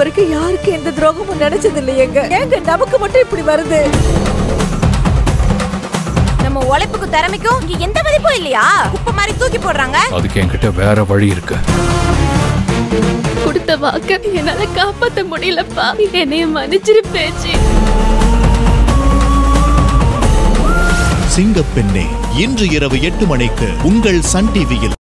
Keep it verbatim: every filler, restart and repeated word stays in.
வரைக்கும் யாருக்கு எந்த துரோகமும் நினைச்சது இல்லையங்க. ஏங்க நமக்கு மட்டும் இப்படி வருது? நம்ம உழைப்புக்கு திறமைக்கும் இங்க எந்த மதிப்பும் இல்லையா? குப்பை மாதிரி தூக்கி போடுறாங்க. அதுக்கு என்கிட்ட வேற வழி இருக்கு. கொடுத்த வாக்க என்னால காப்பாற்ற முடியலப்பா, என்னைய மன்னிச்சிரு பேச்சு. சிங்கப்பெண்ணே இன்று இரவு எட்டு மணிக்கு உங்கள் சன் டிவியில்.